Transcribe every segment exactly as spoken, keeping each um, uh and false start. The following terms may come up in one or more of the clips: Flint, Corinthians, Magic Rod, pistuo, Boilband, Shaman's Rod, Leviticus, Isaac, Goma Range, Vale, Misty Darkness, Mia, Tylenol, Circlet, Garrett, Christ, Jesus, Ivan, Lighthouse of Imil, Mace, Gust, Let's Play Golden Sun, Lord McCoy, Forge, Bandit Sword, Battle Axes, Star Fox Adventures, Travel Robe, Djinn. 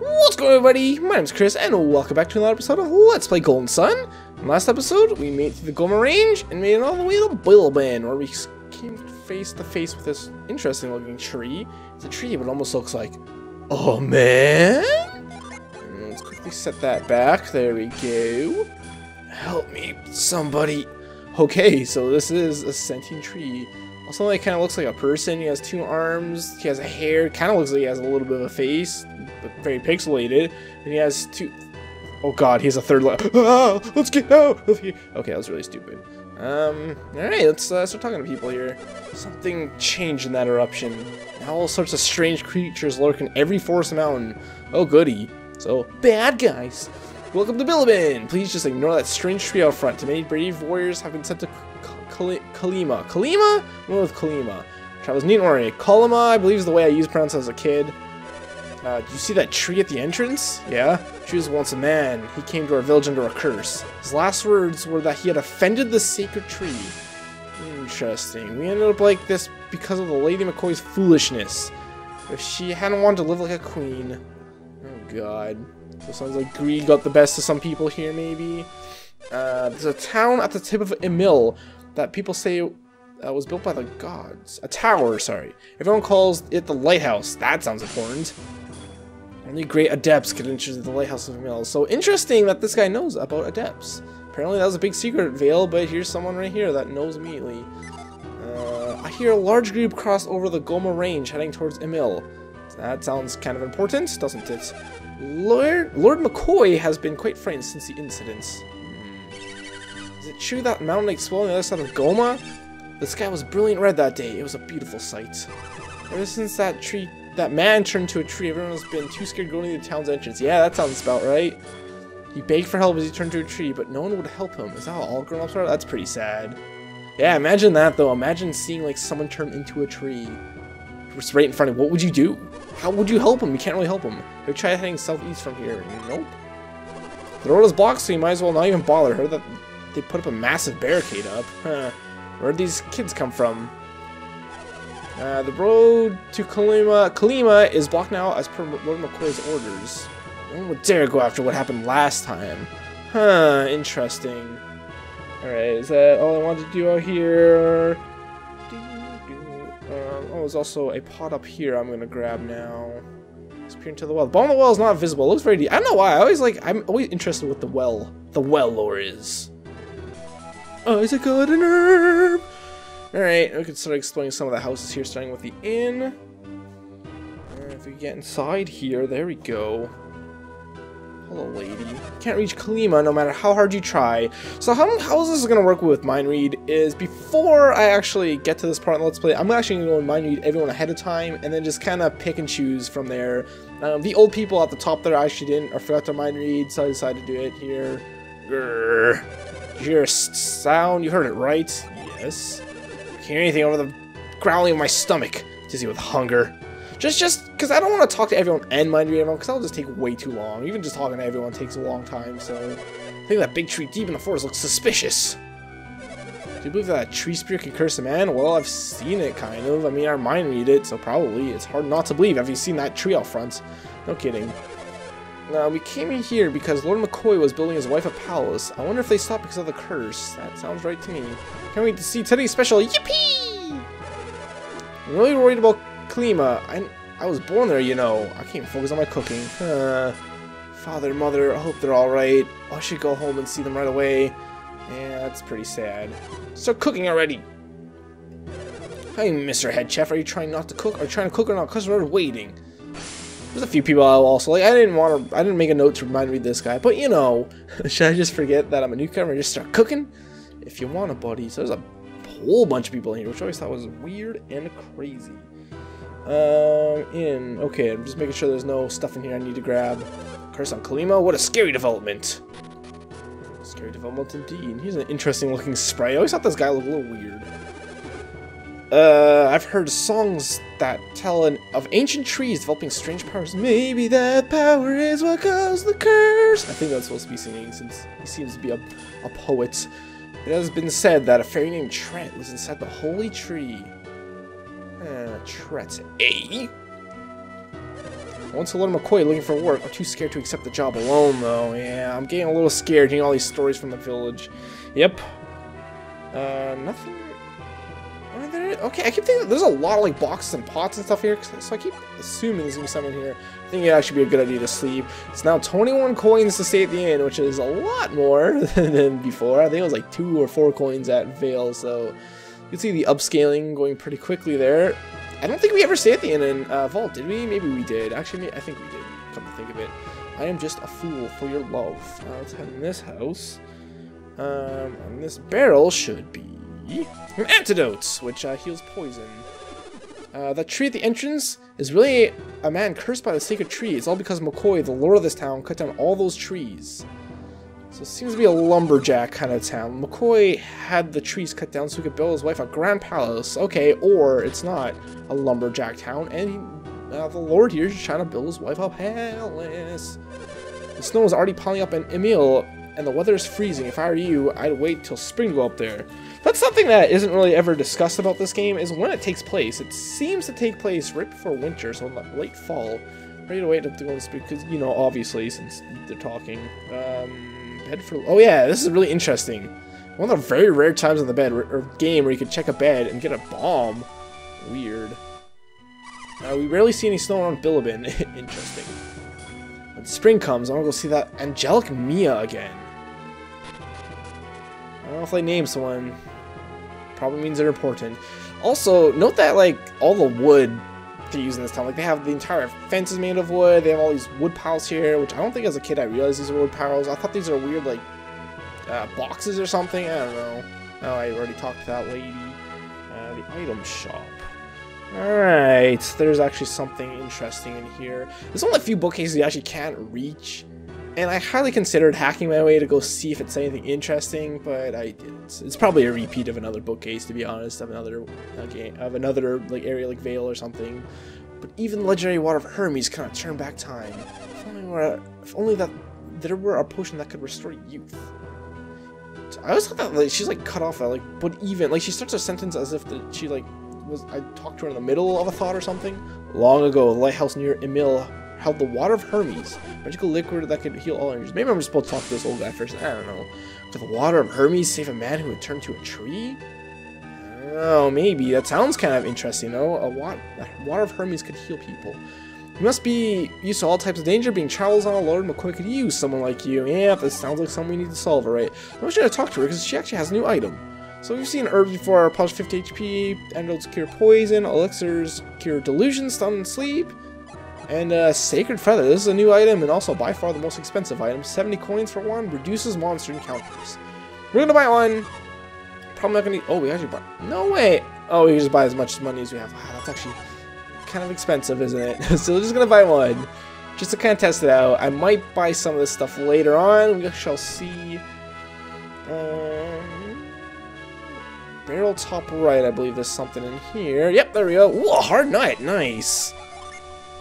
What's going on, everybody? My name's Chris, and welcome back to another episode of Let's Play Golden Sun. In the last episode, we made it through the Goma Range and made it all the way to Boilband, where we came face to face with this interesting looking tree. It's a tree, but it almost looks like, oh man! Let's quickly set that back. There we go. Help me, somebody. Okay, so this is a sentient tree. Also, like, kind of looks like a person. He has two arms. He has a hair. Kind of looks like he has a little bit of a face, but very pixelated. And he has two. Oh God, he has a third leg. Oh, let's get out of here. Okay, that was really stupid. Um, all right, let's uh, start talking to people here. Something changed in that eruption. Now all sorts of strange creatures lurk in every forest mountain. Oh goody. So bad guys. Welcome to Bilibin! Please just ignore that strange tree out front. Too many brave warriors have been sent to Kolima. Kolima? Kolima? One with Kolima. Travels neat and ornery. Kolima, I believe, is the way I used to pronounce it as a kid. Uh, do you see that tree at the entrance? Yeah? She was once a man. He came to our village under a curse. His last words were that he had offended the sacred tree. Interesting. We ended up like this because of the Lady McCoy's foolishness. If she hadn't wanted to live like a queen. Oh god. So it sounds like greed got the best of some people here, maybe. Uh, there's a town at the tip of Imil that people say uh, was built by the gods. A tower, sorry. Everyone calls it the Lighthouse. That sounds important. Only great adepts could enter the Lighthouse of Imil. So interesting that this guy knows about adepts. Apparently that was a big secret at Vale, but here's someone right here that knows immediately. Uh, I hear a large group cross over the Goma Range heading towards Imil. That sounds kind of important, doesn't it? Lord, Lord McCoy has been quite frightened since the incidents. Hmm. Is it true that mountain exploded on the other side of Goma? The sky was brilliant red that day. It was a beautiful sight. Ever since that tree, that man turned to a tree, everyone has been too scared going to the town's entrance. Yeah, that sounds about right. He begged for help as he turned to a tree, but no one would help him. Is that how all grown-ups are? That's pretty sad. Yeah, imagine that though. Imagine seeing like someone turn into a tree. It's right in front of him. What would you do? How would you help him? You can't really help him. Have you tried heading southeast from here? Nope. The road is blocked, so you might as well not even bother. Heard that they put up a massive barricade up. Huh. Where'd these kids come from? Uh, the road to Kolima, Kolima is blocked now as per Lord McCoy's orders. No one would dare go after what happened last time. Huh, interesting. Alright, is that all I wanted to do out here? Um, oh, there's also a pot up here I'm going to grab now. Disappear into the well. The bottom of the well is not visible. It looks very deep. I don't know why. I always like, I'm always interested in what the well, the well lore is. Oh, Isaac got an herb. Alright, we can start exploring some of the houses here, starting with the inn. Right, if we get inside here, there we go. Hello, lady. Can't reach Kolima no matter how hard you try. So how, how is this going to work with Mind Read is before I actually get to this part in Let's Play, I'm actually going to go and Mind Read everyone ahead of time and then just kind of pick and choose from there. Um, the old people at the top there actually didn't or forgot to Mind Read, so I decided to do it here. Grrr. Your sound, you heard it right? Yes. Can't hear anything over the growling of my stomach. Dizzy with hunger. Just, just, because I don't want to talk to everyone and mind read everyone, because that'll just take way too long. Even just talking to everyone takes a long time, so... I think that big tree deep in the forest looks suspicious. Do you believe that a tree spear can curse a man? Well, I've seen it, kind of. I mean, I mind read it, so probably. It's hard not to believe. Have you seen that tree out front? No kidding. Now, we came in here because Lord McCoy was building his wife a palace. I wonder if they stopped because of the curse. That sounds right to me. Can't wait to see today's special. Yippee! I'm really worried about... Kolima, I, I was born there, you know. I can't focus on my cooking. Uh, father, mother, I hope they're alright. Oh, I should go home and see them right away. Yeah, that's pretty sad. Start cooking already! Hi, Mister Head Chef. Are you trying not to cook? Are you trying to cook or not? Customers are waiting. There's a few people I also like. I didn't want to, I didn't make a note to remind me of this guy, but you know. Should I just forget that I'm a newcomer and just start cooking? If you want to, buddy. So there's a whole bunch of people in here, which I always thought was weird and crazy. Um, in. Okay, I'm just making sure there's no stuff in here I need to grab. Curse on Kolima, what a scary development! Scary development indeed. He's an interesting looking sprite. I always thought this guy looked a little weird. Uh, I've heard songs that tell an, of ancient trees developing strange powers. Maybe that power is what caused the curse! I think that's supposed to be singing since he seems to be a, a poet. It has been said that a fairy named Trent was inside the holy tree. Uh, Tret A. Once a Lord McCoy looking for work. I'm too scared to accept the job alone, though. Yeah, I'm getting a little scared hearing all these stories from the village. Yep. Uh, nothing. Okay, I keep thinking there's a lot of like boxes and pots and stuff here, so I keep assuming there's gonna be someone here. I think it actually be a good idea to sleep. It's now twenty-one coins to stay at the inn, which is a lot more than before. I think it was like two or four coins at Vale, so you can see the upscaling going pretty quickly there. I don't think we ever stayed at the inn in uh, Vault, did we? Maybe we did. Actually, I think we did, come to think of it. I am just a fool for your love. Now let's head in this house. Um, and this barrel should be an antidote, which uh, heals poison. Uh, that tree at the entrance is really a man cursed by the sacred tree. It's all because McCoy, the lord of this town, cut down all those trees. So it seems to be a lumberjack kind of town. McCoy had the trees cut down so he could build his wife a grand palace. Okay, or it's not a lumberjack town, and uh, the lord here is trying to build his wife a palace. The snow is already piling up in Imil, and the weather is freezing. If I were you, I'd wait till spring to go up there. That's something that isn't really ever discussed about this game, is when it takes place. It seems to take place right before winter, so late fall. Ready to wait up to go to spring, because, you know, obviously, since they're talking. Um... Bed for, oh yeah, this is really interesting. One of the very rare times in the bed or game where you could check a bed and get a bomb. Weird. Uh, we rarely see any snow around Bilibin. Interesting. When spring comes, I'm gonna go see that angelic Mia again. I don't know if they name someone. Probably means they're important. Also, note that like all the wood to use in this town. Like, they have the entire fences made of wood, they have all these wood piles here, which I don't think as a kid I realized these are wood piles. I thought these are weird, like, uh, boxes or something. I don't know. Oh, I already talked to that lady. Uh, the item shop. Alright, there's actually something interesting in here. There's only a few bookcases you actually can't reach, and I highly considered hacking my way to go see if it's anything interesting, but I didn't. It's probably a repeat of another bookcase, to be honest, of another uh, game, of another like area like Vale or something. But even legendary Water of Hermes cannot turn back time. If only, were, if only that there were a potion that could restore youth. I always thought that like, she's like cut off at like, but even like she starts her sentence as if the, she like was I talked to her in the middle of a thought or something. Long ago, the lighthouse near Imil held the Water of Hermes, magical liquid that could heal all injuries. Maybe I'm supposed to talk to this old guy first. I don't know. Could the Water of Hermes save a man who had turned to a tree? I don't know, maybe. That sounds kind of interesting, though. A water, a water of Hermes could heal people. You must be used to all types of danger. Being travels on a Lord McCoy could use someone like you. Yeah, that sounds like something we need to solve, alright? I want you to talk to her because she actually has a new item. So we've seen herbs before, plus fifty H P, antidotes cure poison, elixirs cure delusion, stun, and sleep. And uh, Sacred Feather, this is a new item and also by far the most expensive item. seventy coins for one, reduces monster encounters. We're gonna buy one. Probably not gonna, oh we actually buy, no way. Oh, we just buy as much money as we have. Wow, that's actually kind of expensive, isn't it? So we're just gonna buy one, just to kind of test it out. I might buy some of this stuff later on, we shall see. Um, barrel top right, I believe there's something in here. Yep, there we go. Whoa, hard night, nice.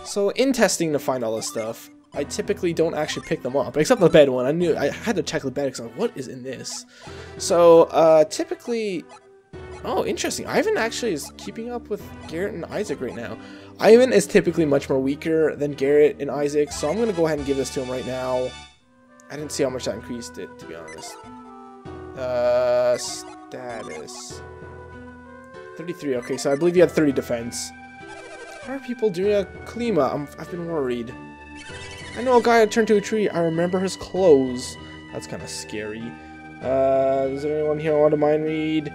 So in testing to find all this stuff, I typically don't actually pick them up, except the bed one. I knew I had to check the bed because I'm like, what is in this? So uh, typically, oh, interesting. Ivan actually is keeping up with Garrett and Isaac right now. Ivan is typically much more weaker than Garrett and Isaac, so I'm gonna go ahead and give this to him right now. I didn't see how much that increased it, to be honest. Uh, status thirty-three. Okay, so I believe you had thirty defense. How are people doing a Kolima? I'm, I've been worried. I know a guy had turned to a tree. I remember his clothes. That's kind of scary. Uh, is there anyone here I want to mind read?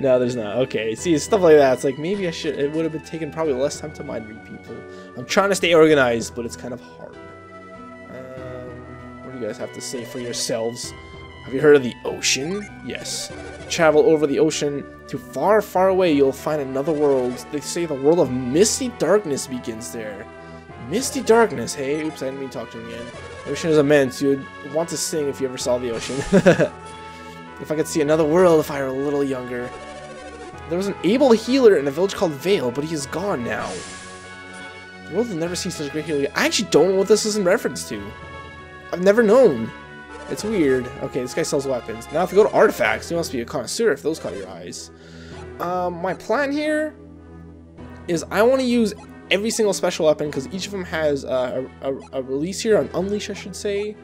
No, there's not. Okay, see, stuff like that. It's like, maybe I should. It would have been taken probably less time to mind read people. I'm trying to stay organized, but it's kind of hard. Um, what do you guys have to say for yourselves? Have you heard of the ocean? Yes. Travel over the ocean to far, far away, you'll find another world. They say the world of Misty Darkness begins there. Misty Darkness, hey? Oops, I didn't mean to talk to him again. The ocean is immense. You'd want to sing if you ever saw the ocean. If I could see another world if I were a little younger. There was an able healer in a village called Vale, but he is gone now. The world will never see such a great healer. I actually don't know what this is in reference to. I've never known. It's weird. Okay, this guy sells weapons. Now, if you go to artifacts, you must be a connoisseur if those caught your eyes. Um, my plan here is I want to use every single special weapon, because each of them has uh, a, a, a release here, an unleash I should say.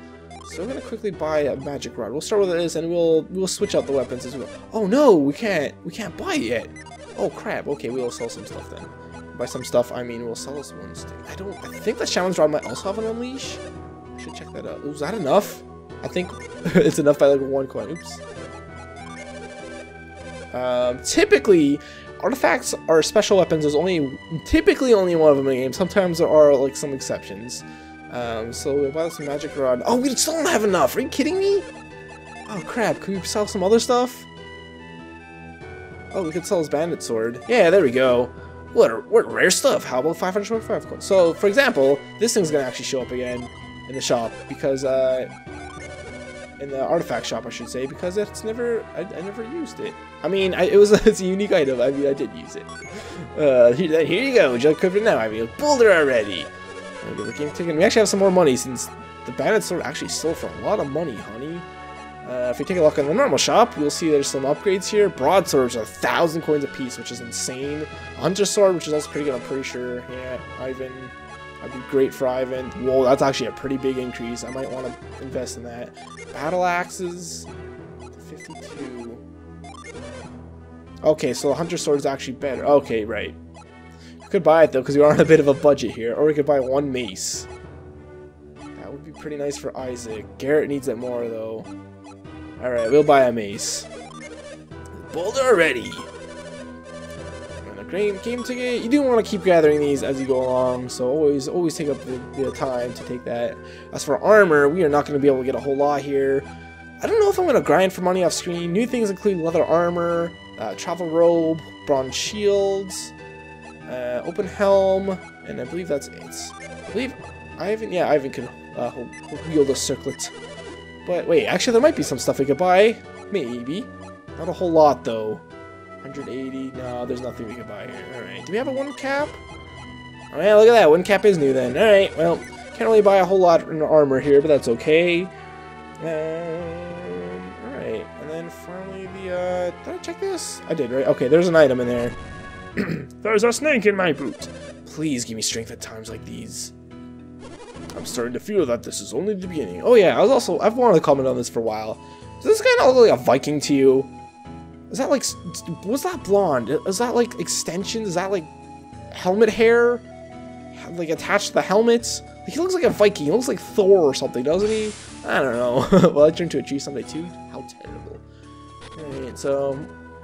So we're gonna quickly buy a magic rod. We'll start with this, and we'll we'll switch out the weapons as well. Oh no, we can't we can't buy it yet. Oh crap. Okay, we will sell some stuff then. By some stuff I mean we'll sell this one stick. I don't. I think the Shaman's Rod might also have an unleash. I should check that out. Was that enough? I think it's enough by like one coin. Oops. Um, typically, artifacts are special weapons. There's only typically only one of them in the game. Sometimes there are like some exceptions. Um, so we'll buy some magic rod. Oh, we still don't have enough. Are you kidding me? Oh crap! Can we sell some other stuff? Oh, we could sell his bandit sword. Yeah, there we go. What, what rare stuff? How about five hundred twenty-five coins? So, for example, this thing's gonna actually show up again in the shop because uh, in the artifact shop, I should say, because it's never I, I never used it. I mean, I, it was it's a unique item. I mean, I did use it. Uh, here, here you go. Would you like to equip it now? I mean, a boulder already. The game ticket. We actually have some more money since the bandit sword actually sold for a lot of money, honey. Uh, if we take a look in the normal shop, you'll see there's some upgrades here. Broadswords are a thousand coins a piece, which is insane. Hunter Sword, which is also pretty good, I'm pretty sure. Yeah, Ivan. That'd be great for Ivan. Whoa, that's actually a pretty big increase. I might want to invest in that. Battle Axes. fifty-two. Okay, so the Hunter Sword is actually better. Okay, right. We could buy it, though, because we are on a bit of a budget here. Or we could buy one mace. That would be pretty nice for Isaac. Garrett needs it more, though. Alright, we'll buy a mace. Boulder already! And a game, game ticket. You do want to keep gathering these as you go along, so always always take up the, the time to take that. As for armor, we are not going to be able to get a whole lot here. I don't know if I'm going to grind for money off screen. New things include leather armor, uh, travel robe, bronze shields, uh, open helm, and I believe that's it. I believe Ivan, yeah, Ivan can uh, wield a circlet. But wait, actually there might be some stuff we could buy. Maybe. Not a whole lot though. one hundred eighty, no, there's nothing we could buy here. Alright, do we have a one cap? Alright, look at that, one cap is new then. Alright, well, can't really buy a whole lot in armor here, but that's okay. Um, Alright, and then finally the, uh, did I check this? I did, right? Okay, there's an item in there. There's a snake in my boot. Please give me strength at times like these. I'm starting to feel that this is only the beginning. Oh yeah, I was also, I've wanted to comment on this for a while. Does this guy not look like a Viking to you? Is that like, what's that blonde? Is that like extensions? Is that like helmet hair? Like attached to the helmets? He looks like a Viking. He looks like Thor or something, doesn't he? I don't know. Well, I turned to a tree someday too. How terrible. Alright, so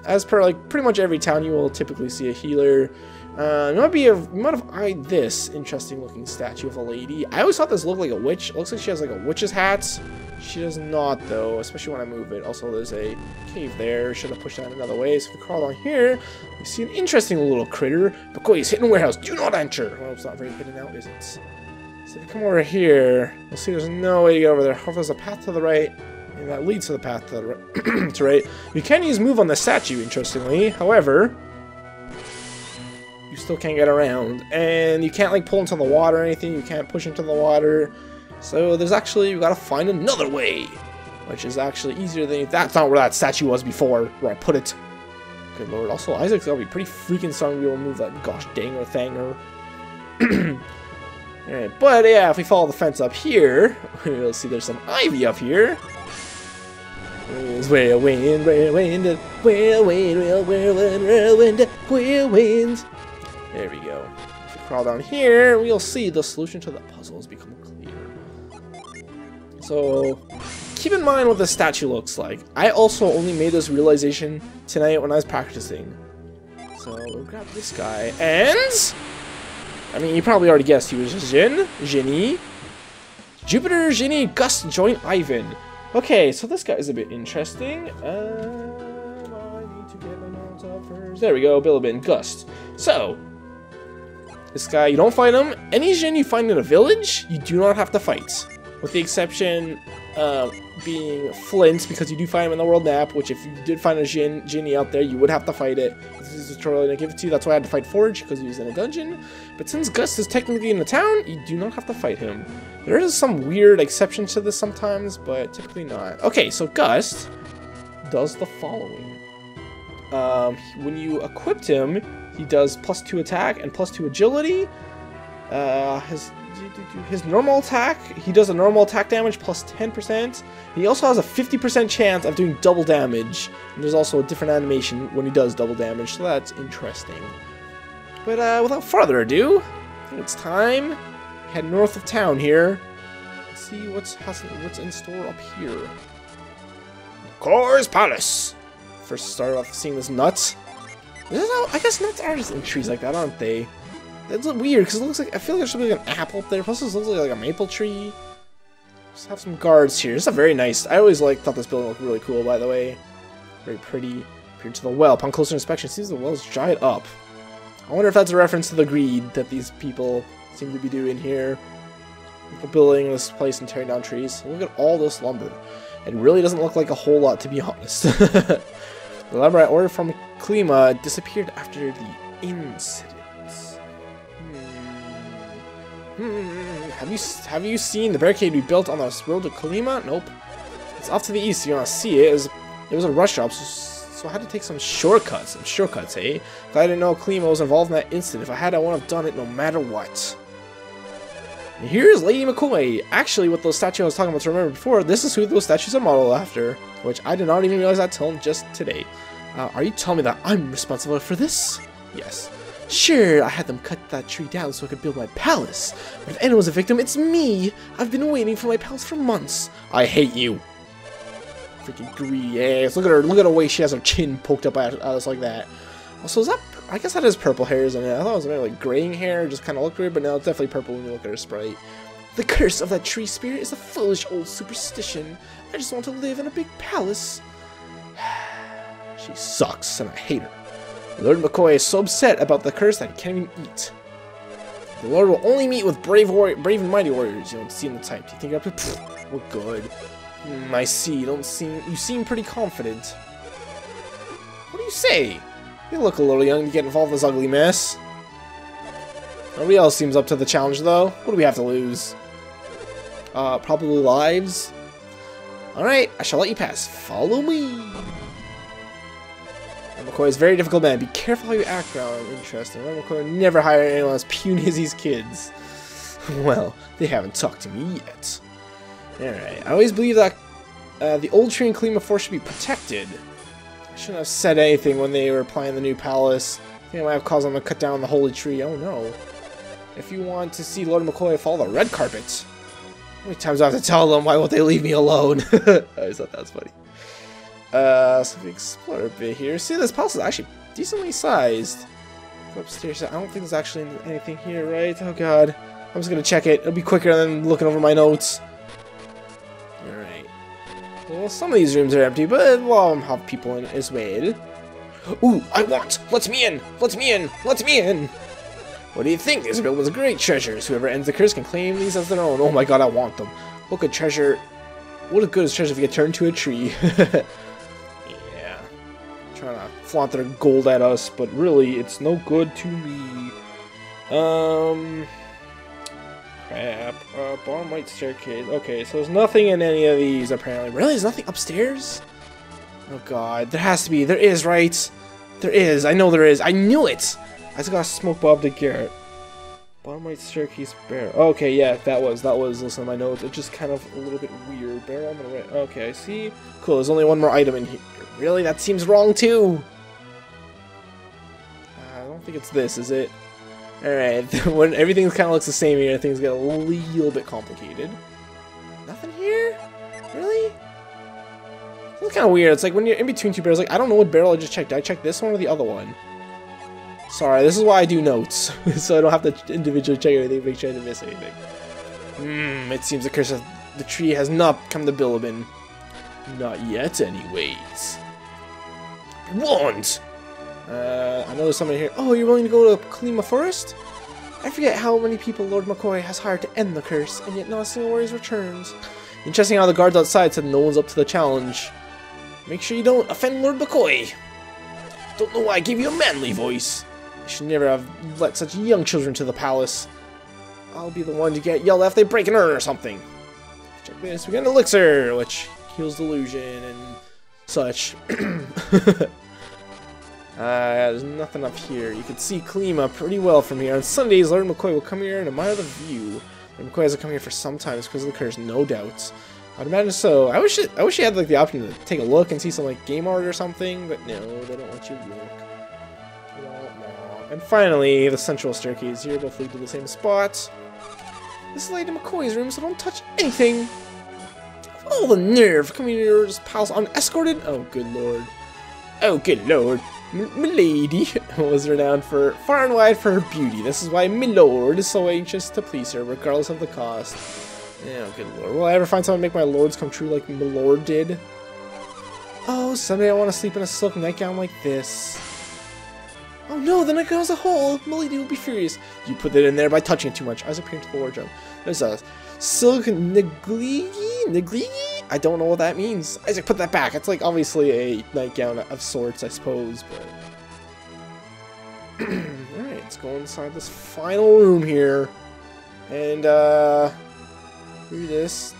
as per like pretty much every town, you will typically see a healer. Uh, it might be a, you might have eyed this interesting looking statue of a lady. I always thought this looked like a witch. It looks like she has like a witch's hat. She does not though, especially when I move it. Also, there's a cave there. Should have pushed that another way. So if we crawl on here, we see an interesting little critter. McCoy's hidden warehouse. Do not enter. Well, it's not very hidden now, is it? So if we come over here, you'll see there's no way to get over there. However, there's a path to the right, and that leads to the path to the right. to right. You can use move on the statue, interestingly. However, you still can't get around, and you can't like pull into the water or anything. You can't push into the water, so there's actually, you gotta find another way, which is actually easier than, that's not where that statue was before, where I put it. Good lord. Also, Isaac's gotta be pretty freaking strong to be able to move that gosh dang or thanger. Alright, but yeah, if we follow the fence up here, we'll see there's some ivy up here. We're wind, we're wind, we're wind, we're wind, we're wind, we're wind. There we go. If we crawl down here, we'll see the solution to the puzzle has become clear. So, keep in mind what the statue looks like. I also only made this realization tonight when I was practicing. So, we'll grab this guy, and I mean, you probably already guessed he was Djinn, Djinn, Jupiter, Djinn, Gust, join Ivan. Okay, so this guy is a bit interesting. Uh, I need to get my notes up first. There we go, Bilibin, Gust. So, this guy, you don't fight him. Any Djinn you find in a village, you do not have to fight. With the exception uh, being Flint, because you do find him in the world map, which if you did find a Djinn, Djinn out there, you would have to fight it. This is a tutorial I give it to you. That's why I had to fight Forge, because he was in a dungeon. But since Gust is technically in the town, you do not have to fight him. There is some weird exceptions to this sometimes, but typically not. Okay, so Gust does the following. Um, when you equipped him, he does plus two attack and plus two agility, Uh, his his normal attack, he does a normal attack damage plus ten percent. He also has a fifty percent chance of doing double damage. And there's also a different animation when he does double damage, so that's interesting. But uh, without further ado, I think it's time. Head north of town here. Let's see what's what's in store up here. McCoy's Palace. First, start off seeing this nuts. This is how, I guess nuts are just in trees like that, aren't they? It's weird because it looks like I feel like there should be like an apple up there. Plus, this looks like, like a maple tree. Just have some guards here. This is a very nice. I always like thought this building looked really cool. By the way, very pretty. Appeared to the well. Upon closer inspection, it seems the well is dried up. I wonder if that's a reference to the greed that these people seem to be doing here. Building this place and tearing down trees. Look at all this lumber. It really doesn't look like a whole lot, to be honest. The lumber I ordered from Kolima disappeared after the incident. Hmm. Hmm. Have you have you seen the barricade we built on the road to Kolima? Nope. It's off to the east. You want to see it? It was, it was a rush job, so, so I had to take some shortcuts. Some shortcuts, eh? Glad I didn't know Kolima was involved in that incident. If I had, I wouldn't have done it no matter what. Here's Lady McCoy. Actually, what those statues I was talking about to remember before, this is who those statues are modeled after, which I did not even realize that till just today. Uh, are you telling me that I'm responsible for this? Yes. Sure, I had them cut that tree down so I could build my palace, but if anyone's a victim, it's me. I've been waiting for my palace for months. I hate you. Freaking greedy ass. Look at her. Look at the way she has her chin poked up at us like that. Also, is that... I guess that is purple hair, isn't it? I thought it was maybe like graying hair, just kind of looked weird, but now it's definitely purple when you look at her sprite. The curse of that tree spirit is a foolish old superstition. I just want to live in a big palace. She sucks, and I hate her. Lord McCoy is so upset about the curse that he can't even eat. The Lord will only meet with brave warrior, brave and mighty warriors. You don't seem the type. Do you think you're up to... Pfft, we're good. Mm, I see. You don't seem... You seem pretty confident. What do you say? You look a little young to get involved in this ugly mess. Nobody else seems up to the challenge, though. What do we have to lose? Uh, probably lives. Alright, I shall let you pass. Follow me! Lord McCoy is a very difficult man. Be careful how you act around. Interesting. Lord McCoy never hired anyone as puny as these kids. Well, they haven't talked to me yet. Alright, I always believe that uh, the old tree in Kolima Forge should be protected. I shouldn't have said anything when they were planning the new palace. I think I might have caused them to cut down the holy tree. Oh no. If you want to see Lord McCoy follow the red carpet. How many times do I have to tell them? Why won't they leave me alone? I always thought that was funny. Uh, so if we explore a bit here. See, this palace is actually decently sized. Go upstairs. I don't think there's actually anything here, right? Oh god. I'm just gonna check it. It'll be quicker than looking over my notes. Well, some of these rooms are empty, but a lot of them have people in as well. Ooh, I want! Let me in! Let me in! Let me in! What do you think? This building was great treasures. Whoever ends the curse can claim these as their own. Oh my god, I want them. What good treasure... What a good treasure if you get turned to a tree. Yeah. Trying to flaunt their gold at us, but really, it's no good to me. Um... Crap. Uh, bottom right staircase. Okay, so there's nothing in any of these, apparently. Really? There's nothing upstairs? Oh god. There has to be. There is, right? There is. I know there is. I knew it! I just gotta smoke Bob to Garrett. Bottom right staircase barrel. Okay, yeah, that was. That was. Listen to my notes. It's just kind of a little bit weird. Barrel on the right. Okay, I see. Cool, there's only one more item in here. Really? That seems wrong, too! Uh, I don't think it's this, is it? Alright, when everything kind of looks the same here, things get a little bit complicated. Nothing here? Really? It's kind of weird. It's like when you're in between two barrels, like, I don't know what barrel I just checked. Did I check this one or the other one? Sorry, this is why I do notes. So I don't have to individually check everything to make sure I didn't miss anything. Hmm, it seems the curse of the tree has not come to Bilibin. Not yet, anyways. Warned! Uh, I know there's someone here. Oh, you're willing to go to Kolima Forest? I forget how many people Lord McCoy has hired to end the curse, and yet not a single warrior's returns. Interesting how the guards outside said no one's up to the challenge. Make sure you don't offend Lord McCoy. Don't know why I gave you a manly voice. You should never have let such young children to the palace. I'll be the one to get yelled at if they break an urn or something. Check this. We got an elixir, which heals delusion and such. Uh, there's nothing up here. You can see Kolima pretty well from here. On Sundays, Lord McCoy will come here and admire the view. Lord McCoy hasn't come here for some time. It's because of the curse, no doubt. I'd imagine so. I wish it, I wish you had like the option to take a look and see some like game art or something, but no, they don't want you to look. And finally, the central staircase here both lead to the same spot. This is Lady McCoy's room, so don't touch anything. Oh, the nerve! Coming into your palace unescorted? Oh, good lord. Oh, good lord. Milady was renowned for far and wide for her beauty. This is why Milord is so anxious to please her, regardless of the cost. Oh, good lord. Will I ever find someone to make my lords come true like Milord did? Oh, someday I want to sleep in a silk nightgown like this. Oh no, the nightgown has a hole! Milady will be furious. You put it in there by touching it too much. I was appearing to the wardrobe. There's a silk negligee? Negligee? I don't know what that means. Isaac, put that back. It's like obviously a nightgown of sorts, I suppose, but... Alright, let's go inside this final room here. And, uh... read this.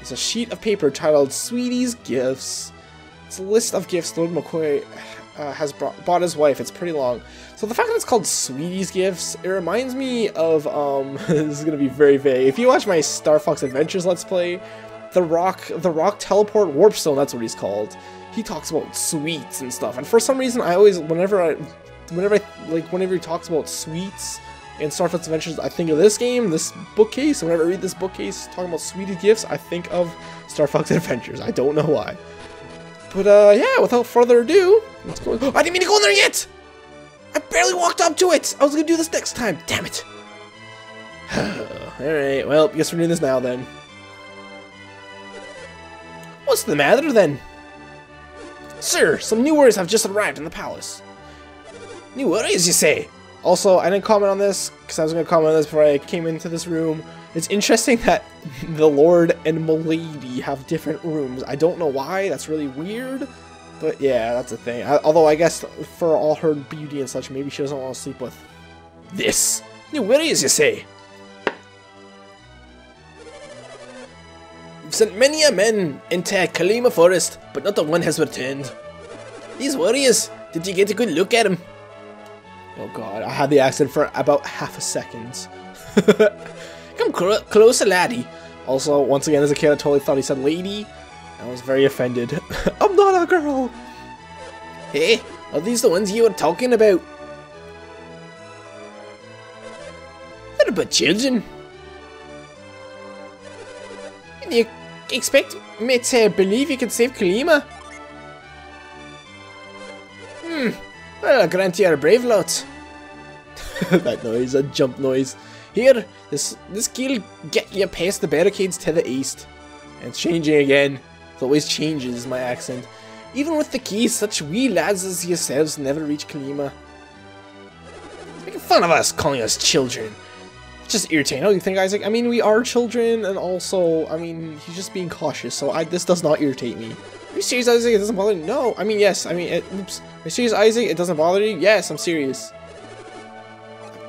It's a sheet of paper titled Sweetie's Gifts. It's a list of gifts Lord McCoy uh, has brought, bought his wife. It's pretty long. So the fact that it's called Sweetie's Gifts, it reminds me of, um... this is gonna be very vague. If you watch my Star Fox Adventures Let's Play, The Rock, the Rock Teleport Warpstone, that's what he's called. He talks about sweets and stuff, and for some reason I always, whenever I, whenever I, like, whenever he talks about sweets in Star Fox Adventures, I think of this game, this bookcase, and whenever I read this bookcase talking about sweetie gifts, I think of Star Fox Adventures. I don't know why. But, uh, yeah, without further ado, let's go. Oh, I didn't mean to go in there yet! I barely walked up to it! I was gonna do this next time, damn it! Alright, well, guess we're doing this now then. What's the matter, then? Sir, some new warriors have just arrived in the palace. New warriors, you say? Also, I didn't comment on this, because I was going to comment on this before I came into this room. It's interesting that the Lord and Milady have different rooms. I don't know why, that's really weird. But yeah, that's a thing. I, although, I guess, for all her beauty and such, maybe she doesn't want to sleep with this. New warriors, you say? Sent many a man into Kolima Forest, but not the one has returned. These warriors, did you get a good look at him? Oh god, I had the accent for about half a second. Come cl closer, laddie. Also, once again, as a kid, I totally thought he said lady. I was very offended. I'm not a girl! Hey, are these the ones you were talking about? They're about children. Did you expect me to believe you can save Kolima? Hmm, well, I'll grant you a brave lot. That noise, that jump noise. Here, this this kill'll get you past the barricades to the east. And it's changing again. It always changes, my accent. Even with the keys, such wee lads as yourselves never reach Kolima. Making fun of us, calling us children. Just irritating, don't you think, Isaac? I mean, we are children, and also, I mean, he's just being cautious, so I, this does not irritate me. Are you serious, Isaac? It doesn't bother you? No, I mean, yes, I mean, it, oops. Are you serious, Isaac? It doesn't bother you? Yes, I'm serious.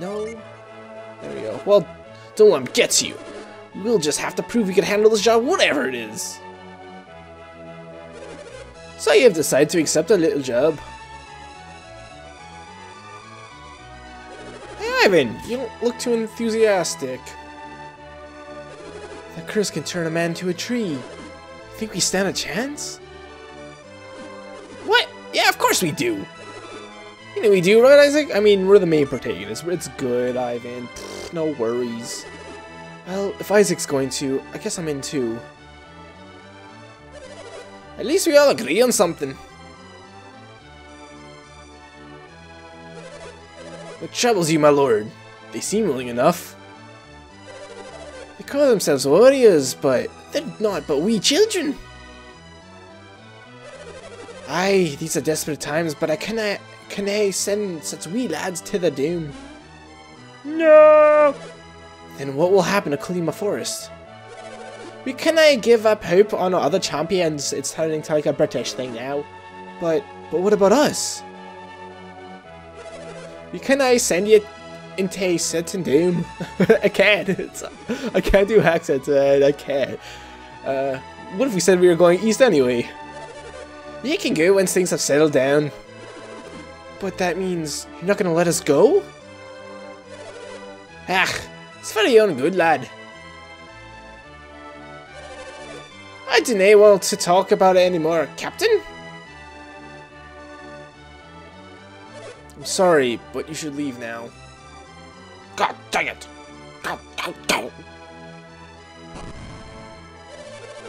No. There we go. Well, don't let him get to you. We'll just have to prove we can handle this job, whatever it is. So you have decided to accept a little job. Ivan, you don't look too enthusiastic. That curse can turn a man to a tree. Think we stand a chance? What? Yeah, of course we do. You know we do, right, Isaac? I mean, we're the main protagonist. It's good, Ivan. Pfft, no worries. Well, if Isaac's going to, I guess I'm in too. At least we all agree on something. What troubles you, my lord? They seem willing enough. They call themselves warriors, but they're not but wee children. Aye, these are desperate times, but I cannot, can I send such wee lads to the doom? No! Then what will happen to Kolima Forest? We cannot give up hope on our other champions. It's turning to like a British thing now. But, but what about us? You can I send you into certain doom? I can't. It's, I can't do accents, man. I can't. Uh, what if we said we were going east anyway? You can go once things have settled down. But that means you're not gonna let us go? Ah, it's very own good, lad. I didn't able to talk about it anymore, Captain. I'm sorry, but you should leave now. God dang it! God, God, God.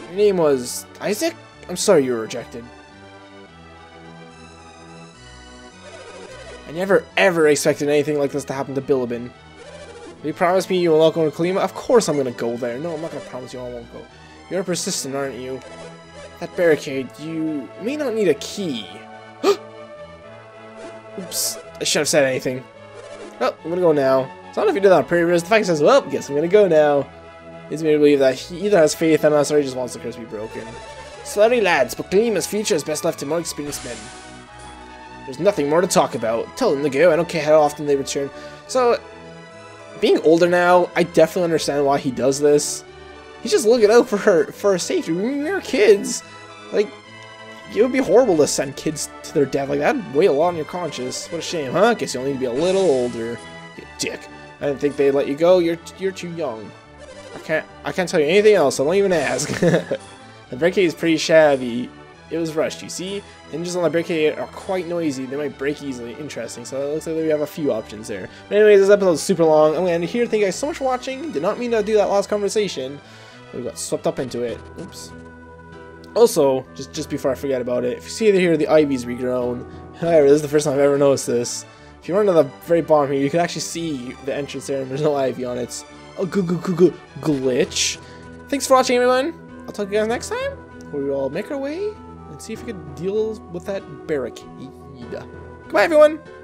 Your name was Isaac? I'm sorry you were rejected. I never ever expected anything like this to happen to Bilibin. You promised me you will not go to Kolima? Of course I'm gonna go there. No, I'm not gonna promise you I won't go. You're persistent, aren't you? That barricade, you may not need a key. Oops, I should have said anything. Well, I'm gonna go now. So I don't know if you did that on purpose. The fact says, well, guess I'm gonna go now. Leads me to believe that he either has faith in us or he just wants the curse to be broken. Sorry lads, but Kolima's future is best left to more experienced men. There's nothing more to talk about. Tell them to go, I don't care how often they return. So, being older now, I definitely understand why he does this. He's just looking out for her, for her safety. When we were kids, like, it would be horrible to send kids to their death. Like, that would weigh a lot on your conscience. What a shame, huh? Guess you'll need to be a little older. You dick. I didn't think they'd let you go. You're you're too young. I can't I can't tell you anything else. I don't even ask. The barricade is pretty shabby. It was rushed, you see? Hinges on the barricade are quite noisy. They might break easily. Interesting. So it looks like we have a few options there. But anyways, this episode's super long. I'm going to end here. Thank you guys so much for watching. Did not mean to do that last conversation. We got swept up into it. Oops. Also, just just before I forget about it, if you see it here, the ivy's regrown. However, this is the first time I've ever noticed this. If you run to the very bottom here, you can actually see the entrance there, and there's no ivy on it. It's a glitch. Thanks for watching, everyone. I'll talk to you guys next time, where we all make our way and see if we can deal with that barricade. Goodbye, everyone.